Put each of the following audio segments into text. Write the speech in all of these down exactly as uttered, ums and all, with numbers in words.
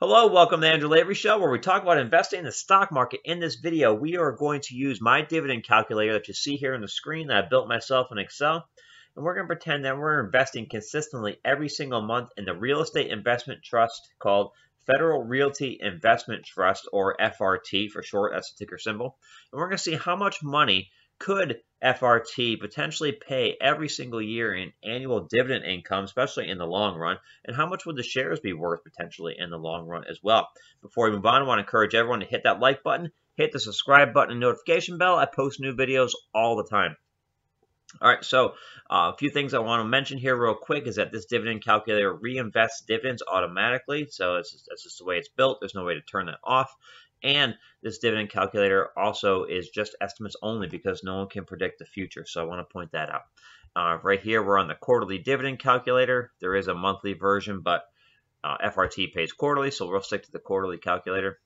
Hello, welcome to the Andrew Lavery Show, where we talk about investing in the stock market. In this video, we are going to use my dividend calculator that you see here on the screen that I built myself in Excel. And we're going to pretend that we're investing consistently every single month in the real estate investment trust called Federal Realty Investment Trust, or F R T for short. That's the ticker symbol. And we're going to see how much money could F R T potentially pay every single year in annual dividend income, especially in the long run, and how much would the shares be worth potentially in the long run as well. Before we move on, I want to encourage everyone to hit that like button, hit the subscribe button and notification bell. I post new videos all the time. All right, so uh, a few things I want to mention here real quick is that this dividend calculator reinvests dividends automatically, so it's just, that's just the way it's built. There's no way to turn that off. And this dividend calculator also is just estimates only because no one can predict the future. So I want to point that out. Uh, right here, we're on the quarterly dividend calculator. There is a monthly version, but uh, F R T pays quarterly, so we'll stick to the quarterly calculator.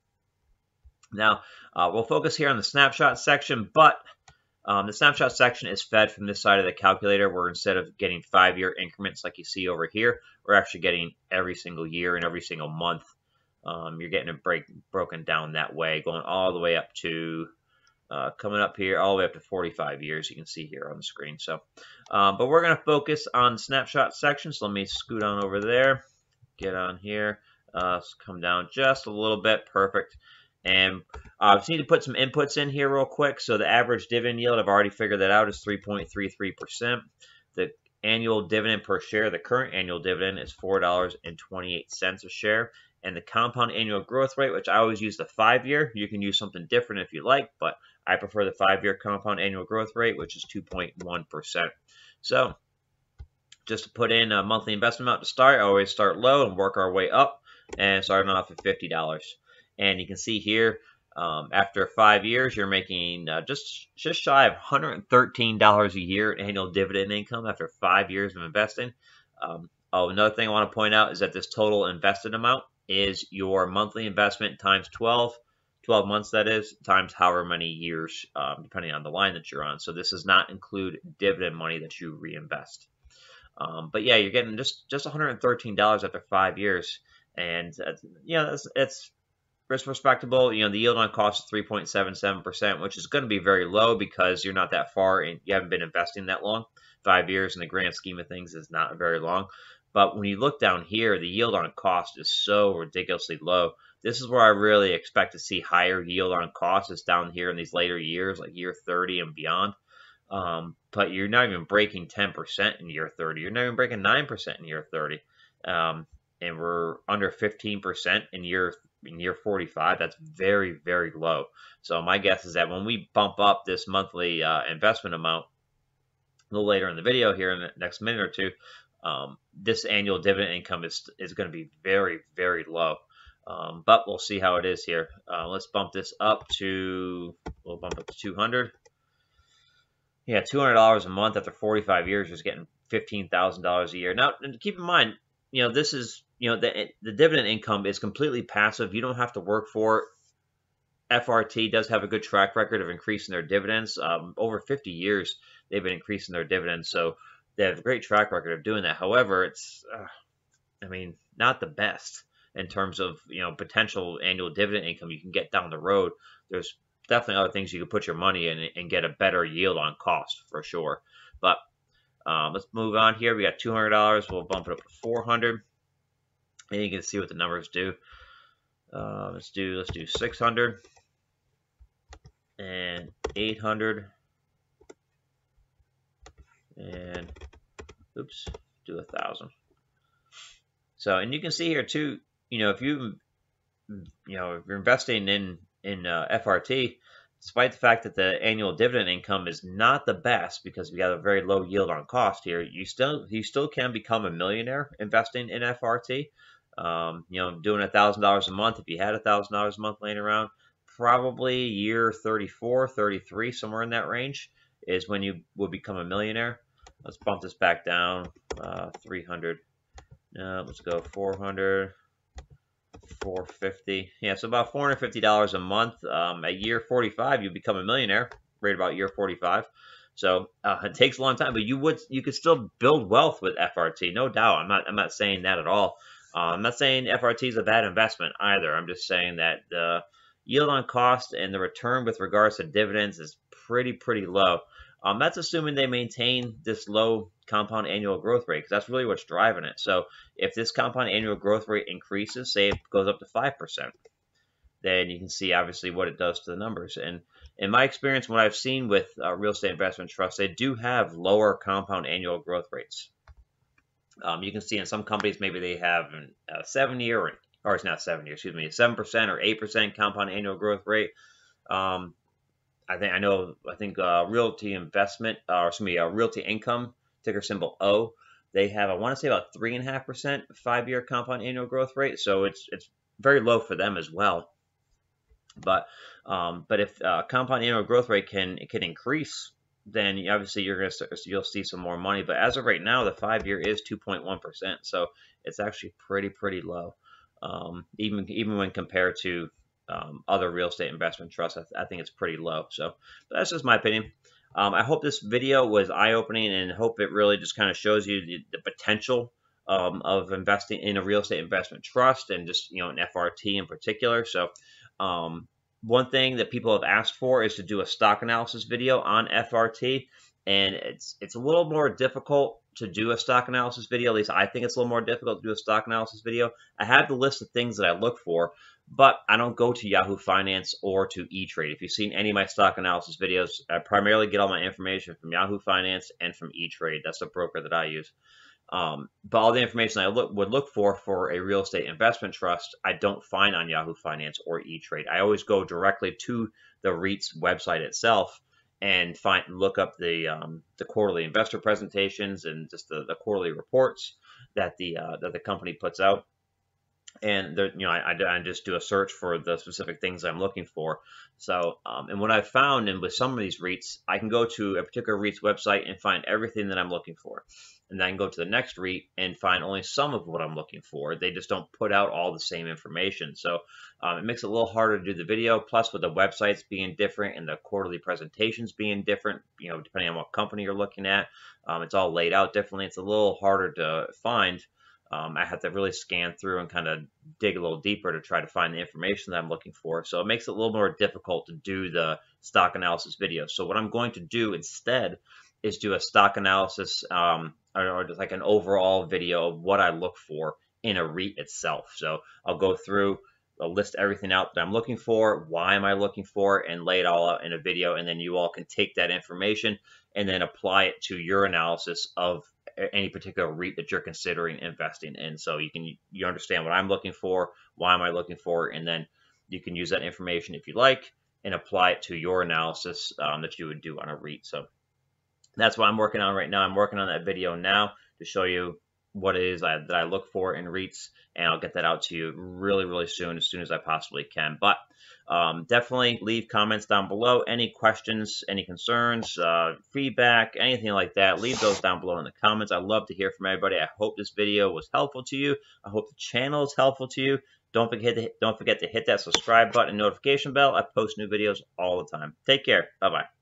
Now, uh, we'll focus here on the snapshot section, but um, the snapshot section is fed from this side of the calculator, where instead of getting five-year increments like you see over here, we're actually getting every single year and every single month. Um, you're getting it break, broken down that way, going all the way up to, uh, coming up here, all the way up to forty-five years, you can see here on the screen. So, um, but we're going to focus on snapshot sections. Let me scoot on over there, get on here, uh, come down just a little bit, perfect. And I uh, just need to put some inputs in here real quick. So the average dividend yield, I've already figured that out, is three point three three percent. The annual dividend per share, the current annual dividend, is four dollars and twenty-eight cents a share. And the compound annual growth rate, which I always use the five-year. You can use something different if you like, but I prefer the five-year compound annual growth rate, which is two point one percent. So just to put in a monthly investment amount to start, I always start low and work our way up, and starting off at fifty dollars. And you can see here, um, after five years, you're making uh, just, just shy of one hundred thirteen dollars a year in annual dividend income after five years of investing. Um, oh, another thing I want to point out is that this total invested amount is your monthly investment times twelve, twelve months, that is, times however many years, um, depending on the line that you're on. So this does not include dividend money that you reinvest. Um, but yeah, you're getting just, just one hundred thirteen dollars after five years. And, uh, you know, it's, it's respectable. You know, the yield on cost is three point seven seven percent, which is going to be very low because you're not that far and you haven't been investing that long. Five years in the grand scheme of things is not very long. But when you look down here, the yield on cost is so ridiculously low. This is where I really expect to see higher yield on cost is down here in these later years, like year thirty and beyond. Um, but you're not even breaking ten percent in year thirty. You're not even breaking nine percent in year thirty. Um, and we're under fifteen percent in year in year forty-five. That's very, very low. So my guess is that when we bump up this monthly uh, investment amount a little later in the video here in the next minute or two, Um, this annual dividend income is, is going to be very, very low. Um, but we'll see how it is here. Uh, let's bump this up to, we'll bump up to two hundred. Yeah, two hundred dollars a month after forty-five years is getting fifteen thousand dollars a year. Now, and keep in mind, you know, this is, you know, the, the dividend income is completely passive. You don't have to work for it. F R T does have a good track record of increasing their dividends. Um, over fifty years, they've been increasing their dividends. So they have a great track record of doing that. However, it's, uh, I mean, not the best in terms of, you know, potential annual dividend income you can get down the road. There's definitely other things you could put your money in and get a better yield on cost for sure. But um, let's move on here. We got two hundred dollars. We'll bump it up to four hundred dollars. And you can see what the numbers do. Uh, let's do, let's do six hundred dollars and eight hundred dollars. And oops, do a thousand. So, and you can see here too, you know, if you, you know, if you're investing in, in uh, F R T, despite the fact that the annual dividend income is not the best because we got a very low yield on cost here, you still, you still can become a millionaire investing in F R T. Um, you know, doing a thousand dollars a month. If you had a thousand dollars a month laying around, probably year thirty-four, thirty-three, somewhere in that range is when you will become a millionaire. Let's bump this back down, uh, three hundred. Uh, let's go four hundred, four fifty. Yeah, so about four hundred fifty dollars a month. Um, at year forty-five, you become a millionaire, right about year forty-five. So uh, it takes a long time, but you would you could still build wealth with F R T, no doubt. I'm not I'm not saying that at all. Uh, I'm not saying F R T is a bad investment either. I'm just saying that the yield on cost and the return with regards to dividends is pretty, pretty low. Um, that's assuming they maintain this low compound annual growth rate, because that's really what's driving it. So if this compound annual growth rate increases, say it goes up to five percent, then you can see obviously what it does to the numbers. And in my experience, what I've seen with uh, real estate investment trusts, they do have lower compound annual growth rates. Um, you can see in some companies, maybe they have a seven year, or, or it's not seven year, excuse me, seven percent or eight percent compound annual growth rate. Um, I think I know. I think uh, Realty Investment, uh, or excuse me, uh, Realty Income, ticker symbol O. They have, I want to say, about three and a half percent five year compound annual growth rate. So it's it's very low for them as well. But um, but if uh, compound annual growth rate can can increase, then obviously you're gonna start, you'll see some more money. But as of right now, the five year is two point one percent. So it's actually pretty pretty low, um, even even when compared to Um, other real estate investment trusts. I, th I think it's pretty low. So but that's just my opinion. Um, I hope this video was eye-opening, and hope it really just kind of shows you the, the potential um, of investing in a real estate investment trust, and just, you know, an F R T in particular. So um, one thing that people have asked for is to do a stock analysis video on F R T, and it's it's a little more difficult to do a stock analysis video. At least I think it's a little more difficult to do a stock analysis video. I have the list of things that I look for, but I don't go to Yahoo Finance or to E Trade. If you've seen any of my stock analysis videos, I primarily get all my information from Yahoo Finance and from E Trade. That's the broker that I use. Um, but all the information I look, would look for for a real estate investment trust, I don't find on Yahoo Finance or E Trade. I always go directly to the REIT's website itself, and find look up the um, the quarterly investor presentations, and just the, the quarterly reports that the uh, that the company puts out. And there, you know, I, I, I just do a search for the specific things I'm looking for. So, um, and what I've found, and with some of these REITs, I can go to a particular REIT's website and find everything that I'm looking for, and then I can go to the next REIT and find only some of what I'm looking for. They just don't put out all the same information, so um, it makes it a little harder to do the video. Plus, with the websites being different and the quarterly presentations being different, you know, depending on what company you're looking at, um, it's all laid out differently. It's a little harder to find. Um, I have to really scan through and kind of dig a little deeper to try to find the information that I'm looking for. So it makes it a little more difficult to do the stock analysis video. So what I'm going to do instead is do a stock analysis, um, or just like an overall video of what I look for in a REIT itself. So I'll go through, I'll list everything out that I'm looking for, why am I looking for it, and lay it all out in a video. And then you all can take that information and then apply it to your analysis of any particular REIT that you're considering investing in. So you can, you understand what I'm looking for, why am I looking for it, and then you can use that information if you like and apply it to your analysis um, that you would do on a REIT. So that's what I'm working on right now. I'm working on that video now to show you what it is I, that I look for in REITs, and I'll get that out to you really, really soon, as soon as I possibly can. But um, definitely leave comments down below. Any questions, any concerns, uh, feedback, anything like that, leave those down below in the comments. I love to hear from everybody. I hope this video was helpful to you. I hope the channel is helpful to you. Don't forget to, don't forget to hit that subscribe button and notification bell. I post new videos all the time. Take care. Bye-bye.